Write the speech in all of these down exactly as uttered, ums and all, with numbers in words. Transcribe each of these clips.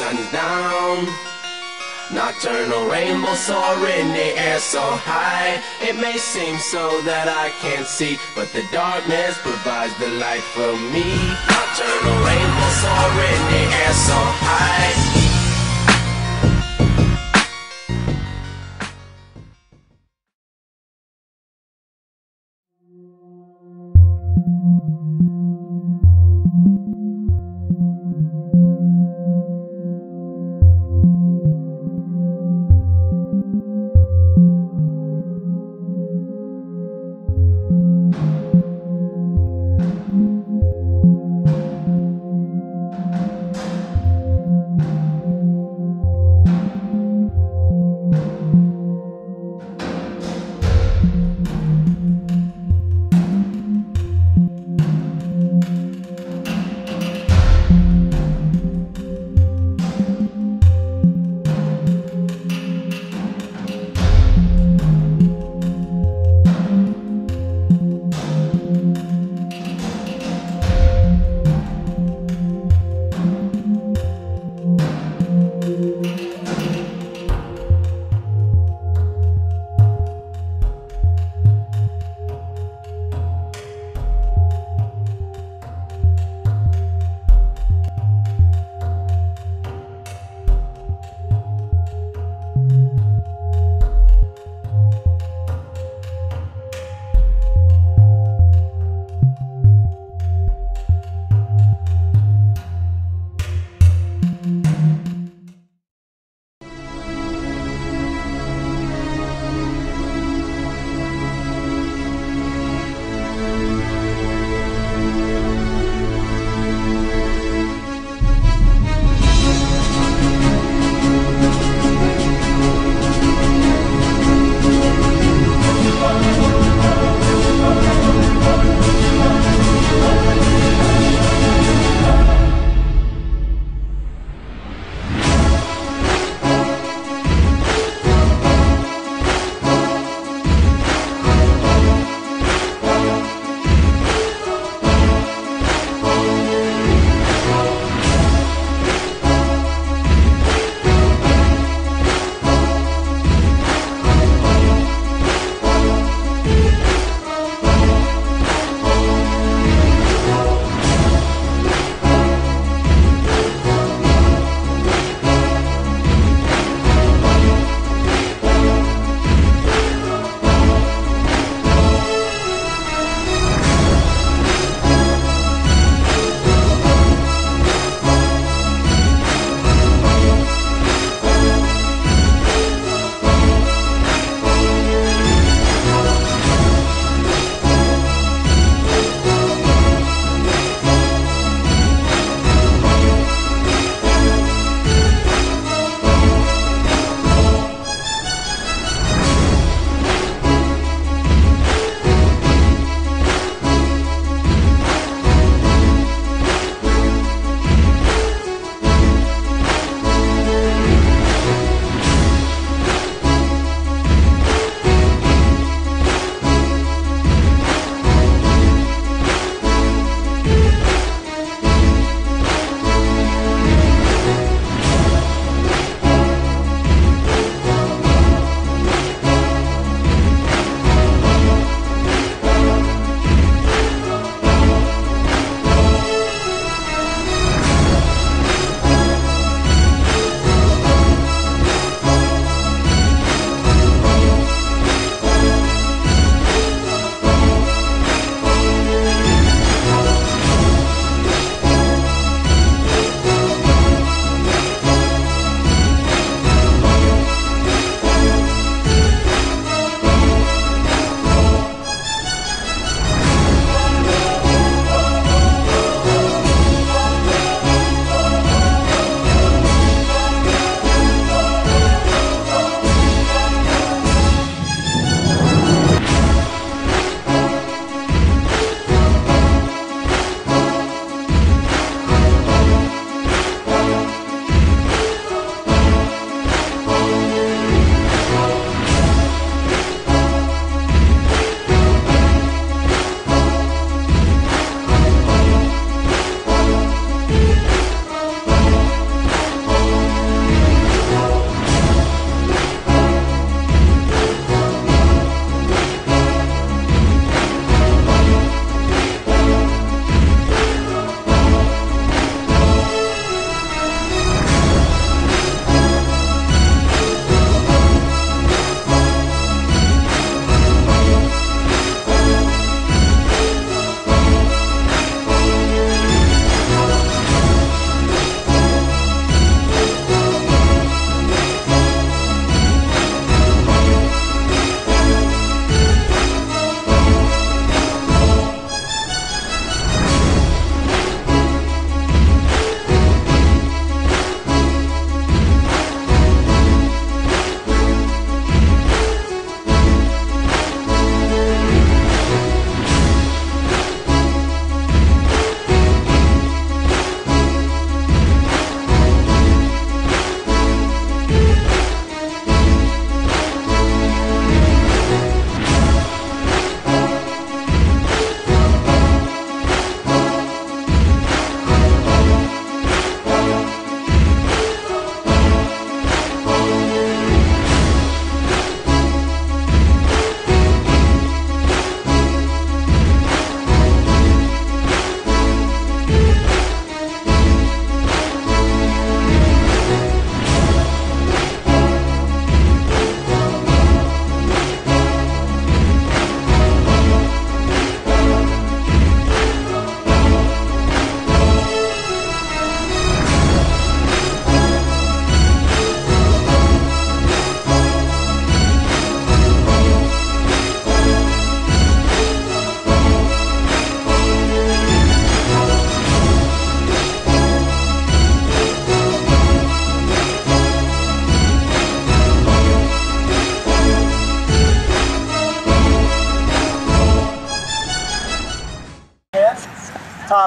sun's down. Nocturnal rainbow soaring in the air so high. It may seem so that I can't see, but the darkness provides the light for me. Nocturnal rainbow soaring in the air so high.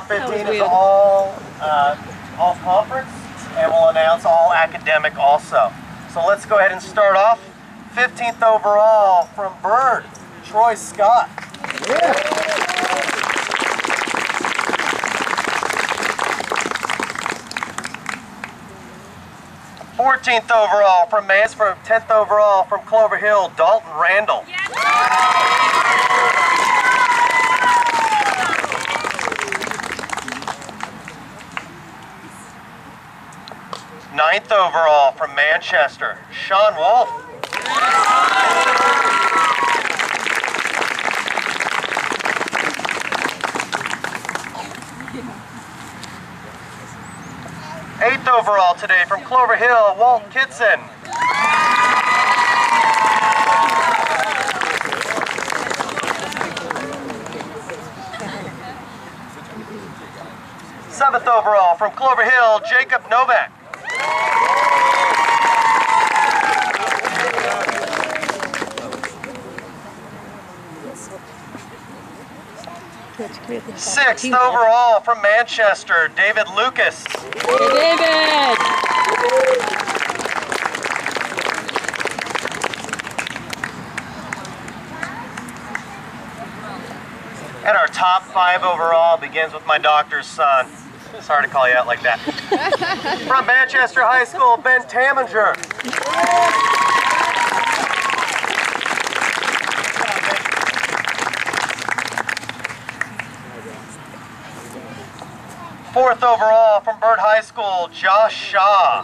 top fifteen is all uh, all conference, and we'll announce all academic also. So let's go ahead and start off. fifteenth overall from Bird, Troy Scott. Yeah. fourteenth overall from Mansford, tenth overall from Clover Hill, Dalton Randall. Yeah. ninth overall from Manchester, Sean Wolf. eighth overall today from Clover Hill, Walton Kitson. seventh overall from Clover Hill, Jacob Novak. sixth overall from Manchester, David Lucas. Hey, David! And our top five overall begins with my doctor's son. Sorry to call you out like that. From Manchester High School, Ben Taminger. Fourth overall from Bird High School, Josh Shaw.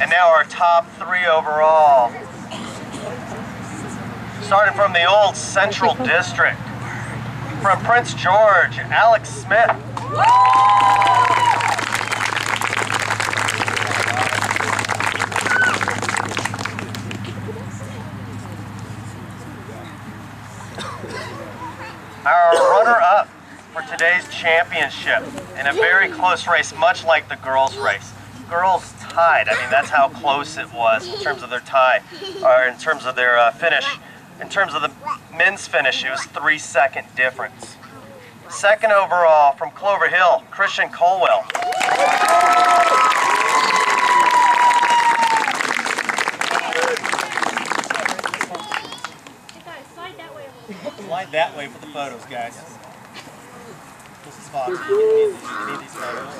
And now our top three overall. Starting from the old Central District. From Prince George, Alex Smith. Today's championship in a very close race, much like the girls' race. Girls tied. I mean, that's how close it was in terms of their tie, or in terms of their uh, finish. In terms of the men's finish, it was three second difference. Second overall from Clover Hill, Christian Colwell. Slide that way for the photos, guys. Fox, you need these, you need these photos.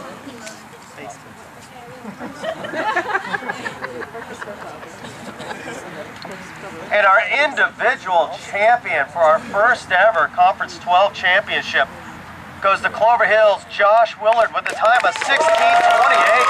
And our individual champion for our first ever Conference twelve Championship goes to Clover Hill's Josh Willard with a time of sixteen twenty-eight.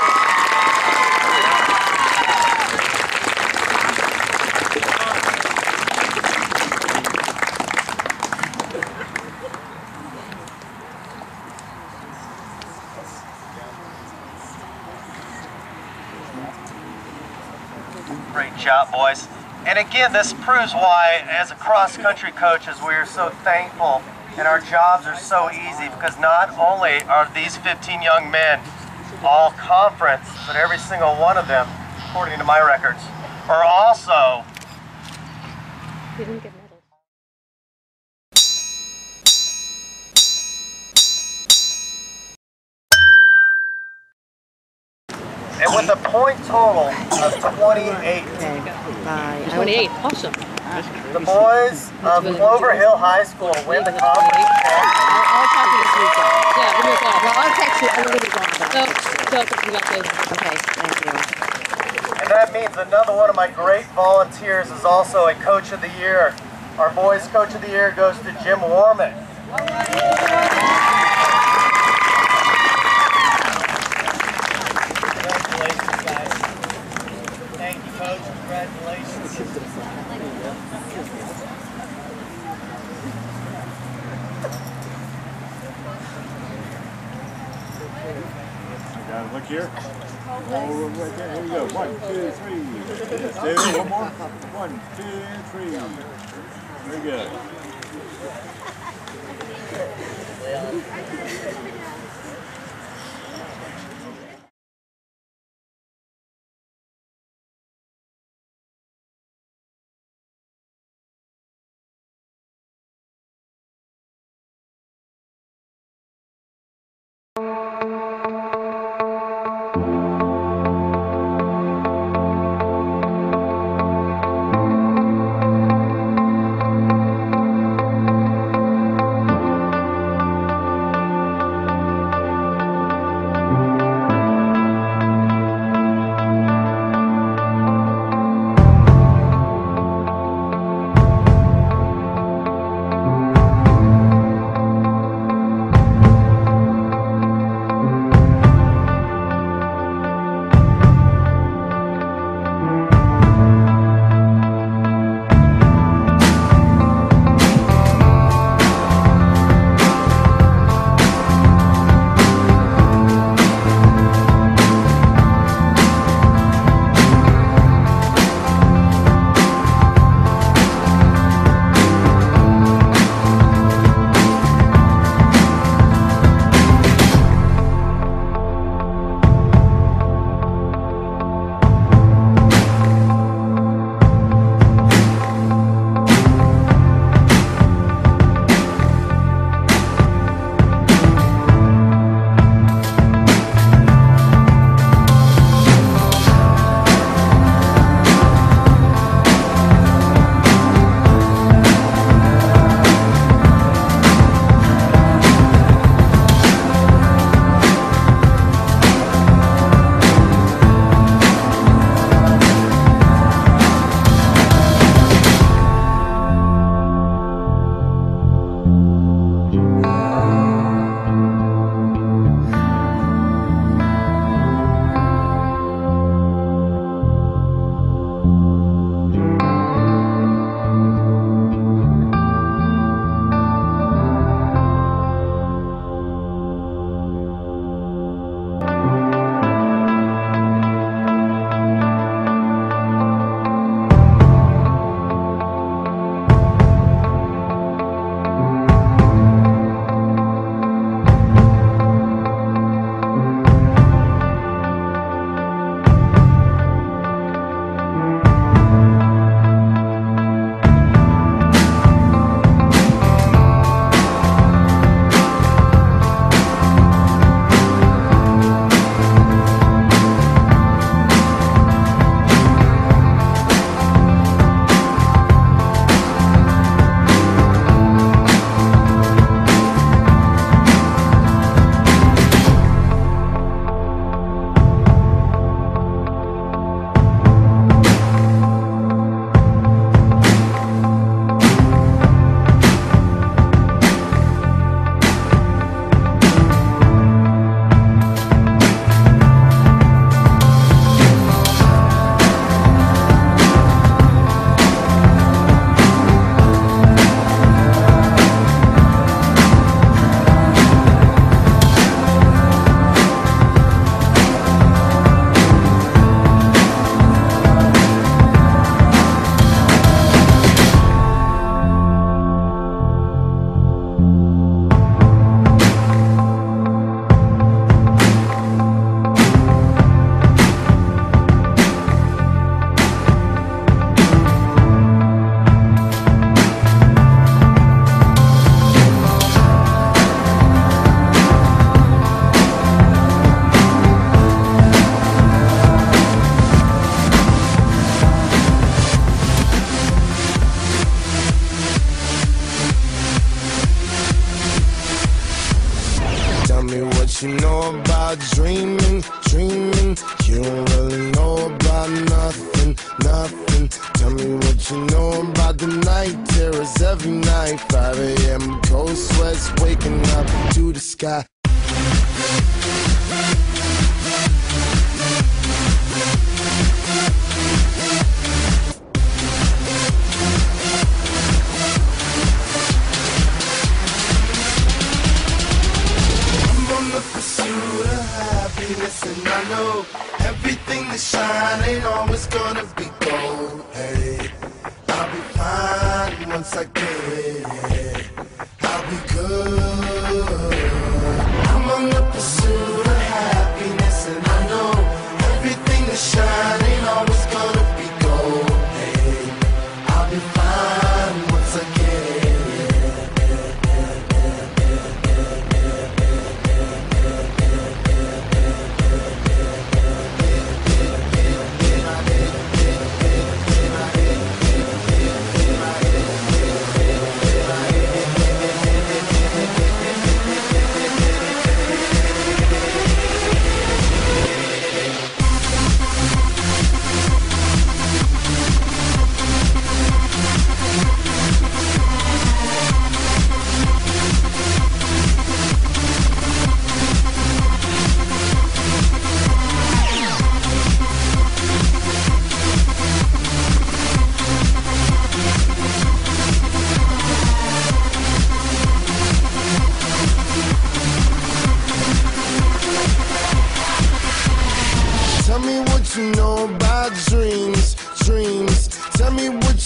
Great job, boys. And again, this proves why, as a cross-country coaches, we are so thankful and our jobs are so easy, because not only are these fifteen young men all conference, but every single one of them, according to my records, are also... And with a point total of twenty-eight. twenty-eight, awesome. The boys of Clover Hill High School win the conference. I'll talk to you this weekend. Yeah, we'll talk. Well, I'll text you. I'm going to be going about it. You got those. Okay, thank you. And that means another one of my great volunteers is also a Coach of the Year. Our boys' Coach of the Year goes to Jim Warman. Look here. Oh, right there. Here we go. One, two, three. Two, one more. One, two, three. Very good.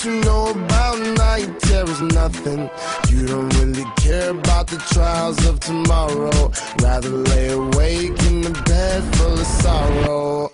What you know about night terror's nothing. You don't really care about the trials of tomorrow. Rather lay awake in the bed full of sorrow.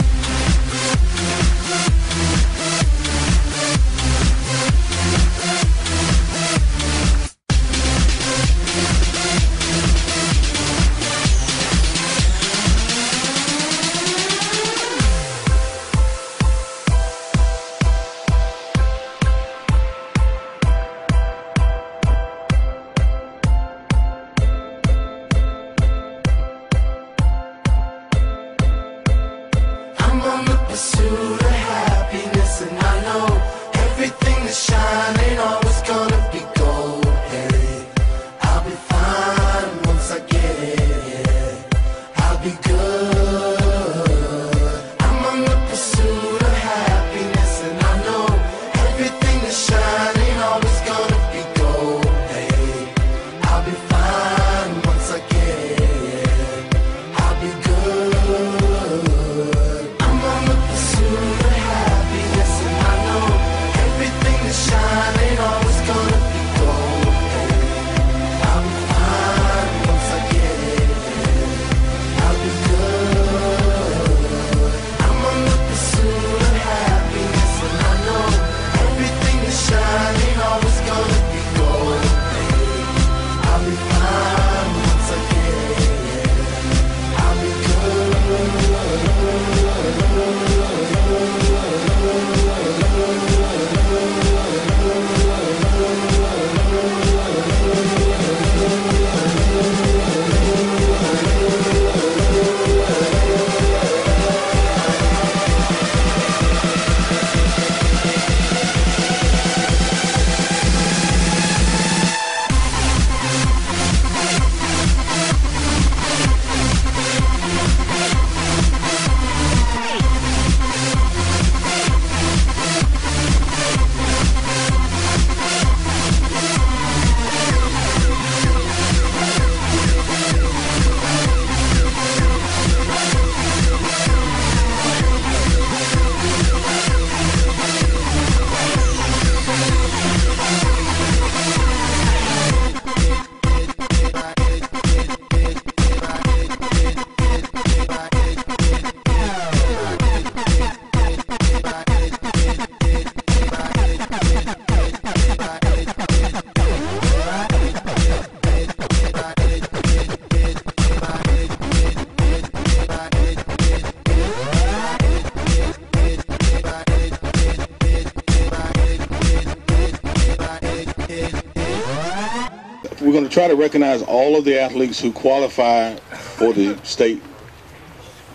Try to recognize all of the athletes who qualify for the state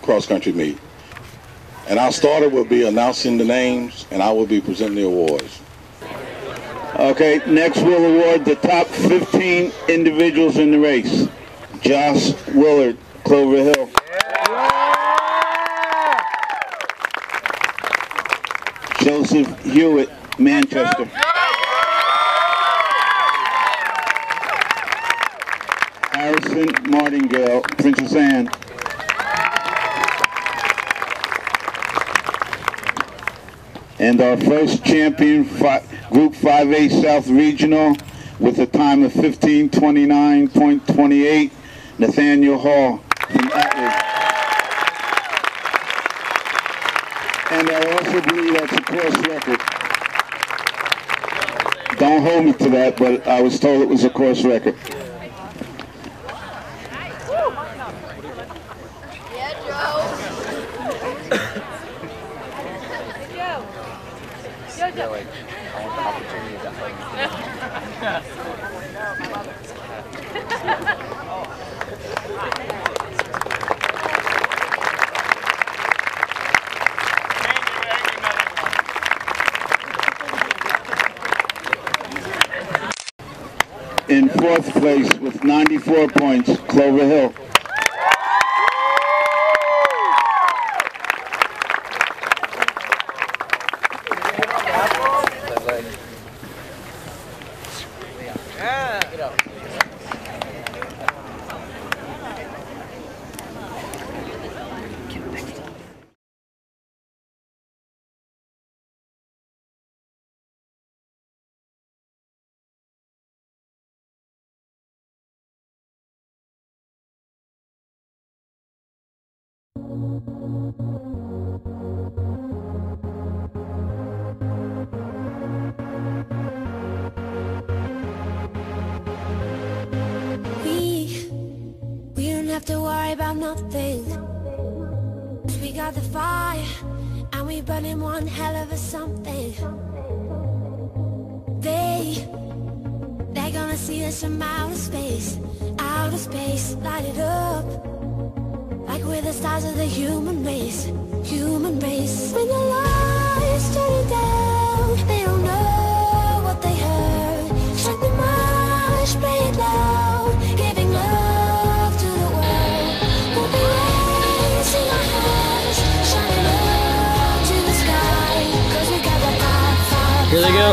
cross-country meet. And our starter will be announcing the names, and I will be presenting the awards. Okay, next we'll award the top fifteen individuals in the race. Josh Willard, Clover Hill. Yeah. Joseph Hewitt, Manchester. Martingale, Princess Anne. And our first champion, Group five A South Regional, with a time of fifteen twenty-nine point two eight, Nathaniel Hall from Atlas. And I also believe that's a course record. Don't hold me to that, but I was told it was a course record. In fourth place with ninety-four points, Clover Hill. have to worry about nothing. We got the fire, and we burning one hell of a something. They, they're gonna see us from outer space, outer space, light it up, like we're the stars of the human race, human race. When the lights turn down, they don't know what they heard. Shut the marsh, play it loud, giving love to the world. We'll be raising our hands, shining up to the sky, 'cause we got the fire, fire, fire. Here they go.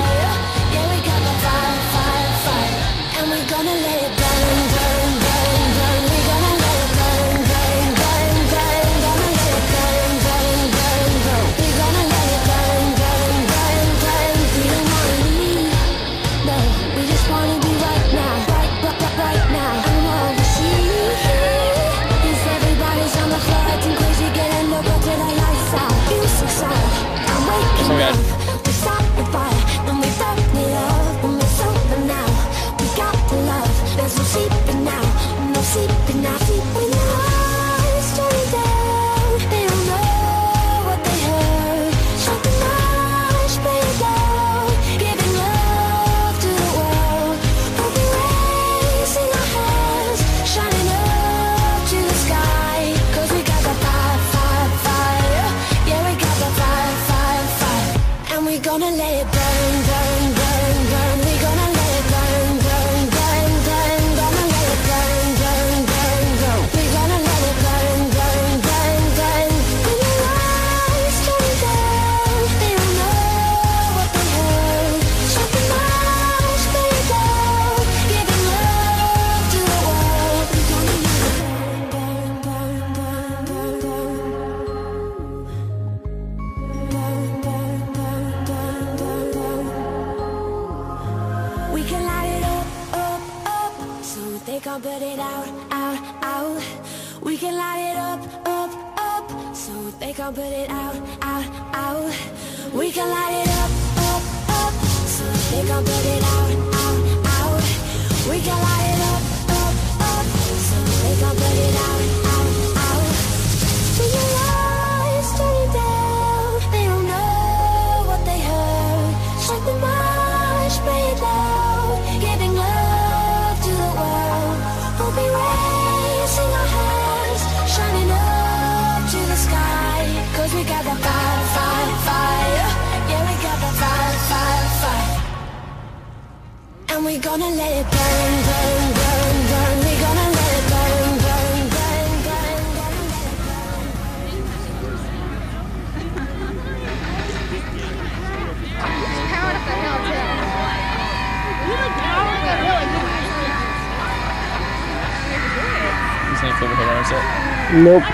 Nope. I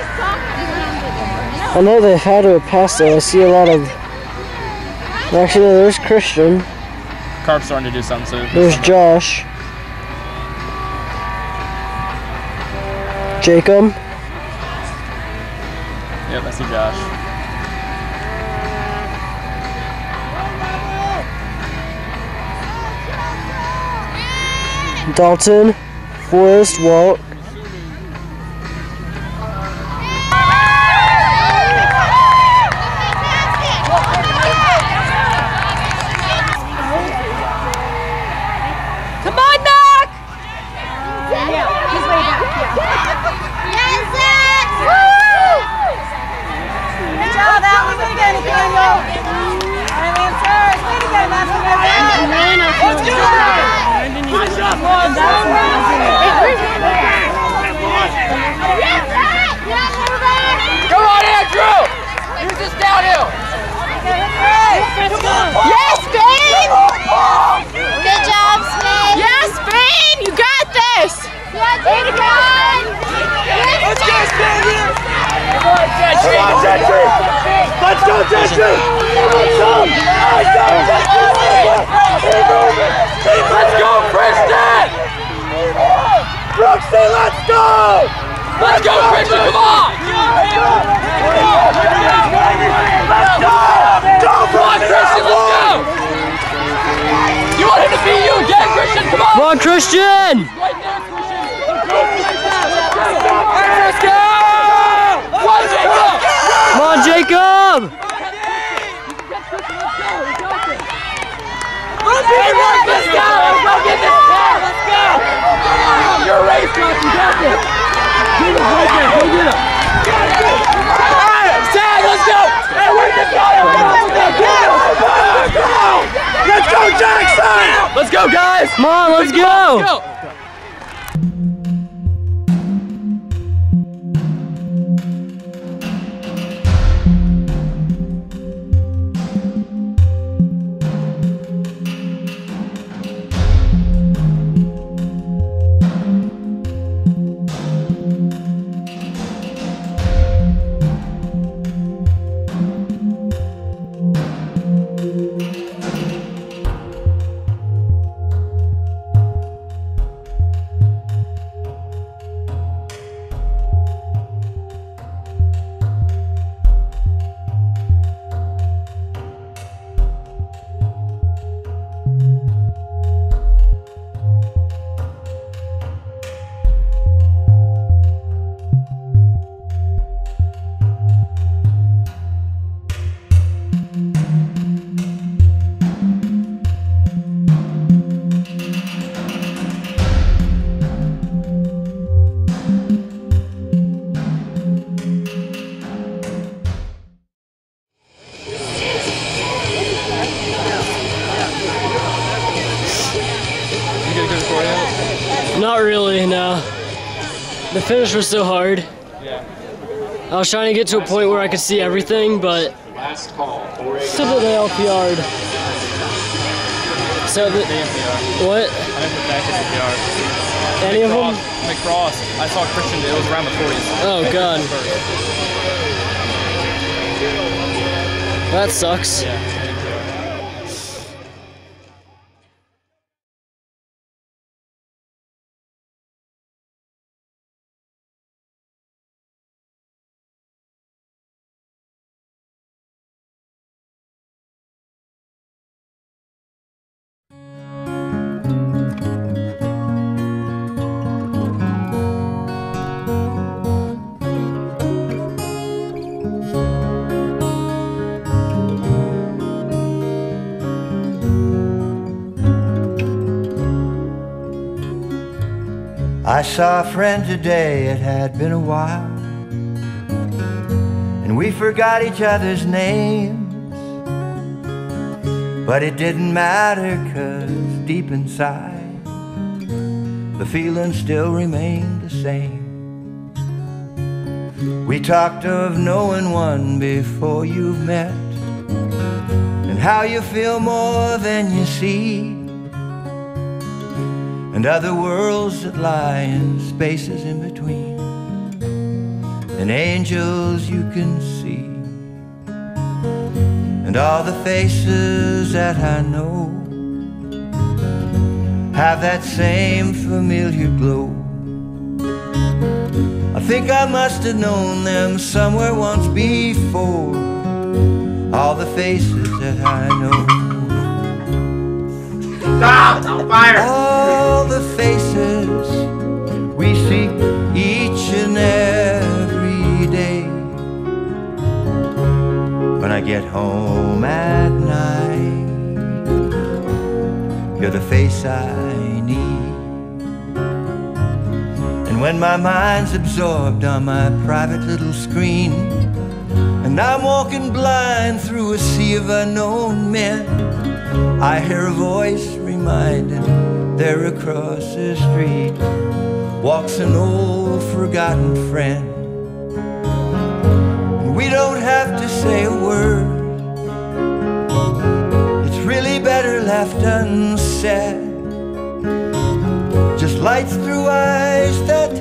know they had to pass it. I see a lot of. Actually, there's Christian. Carp's starting to do something soon. There's Josh. Jacob. Yep, I see Josh. Dalton, Forrest, Walt. Come on, Christian! Right there, Christian! Let's go, Christian! Let's go, Christian! Come on, Jacob! Let's go! Go get this car! Let's go! You're a race car, you got this! Get him right there, go get him! Alright, Sam, let's go! Hey, where's the car? Let's go! Let's go, Jackson! Let's go, guys! Come on, let's go! The finish was so hard. Yeah. I was trying to get to a point where I could see everything, but still they L P R'd. So the, L P R. What? I didn't put back in L P R. Any McCross, of them? McCross. I saw Christian. It was around the forties. Oh god. That sucks. Yeah. I saw a friend today, it had been a while, and we forgot each other's names. But it didn't matter, 'cause deep inside, the feeling still remained the same. We talked of knowing one before you've met, and how you feel more than you see, and other worlds that lie in spaces in between, and angels you can see, and all the faces that I know have that same familiar glow. I think I must have known them somewhere once before, all the faces that I know. Stop! On fire! All the faces we see each and every day when I get home at night. You're the face I need. And when my mind's absorbed on my private little screen, and I'm walking blind through a sea of unknown men, I hear a voice reminding, there across the street walks an old forgotten friend. And we don't have to say a word, it's really better left unsaid. Just lights through eyes that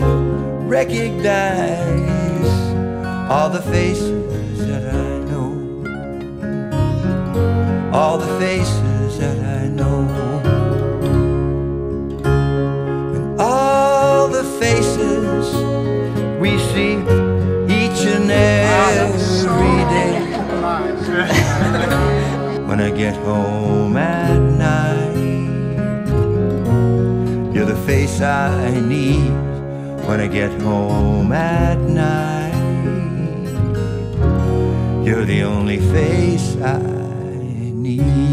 recognize all the faces that I know, all the faces that I know. Faces we see each and every day when I get home at night. You're the face I need when I get home at night. You're the only face I need.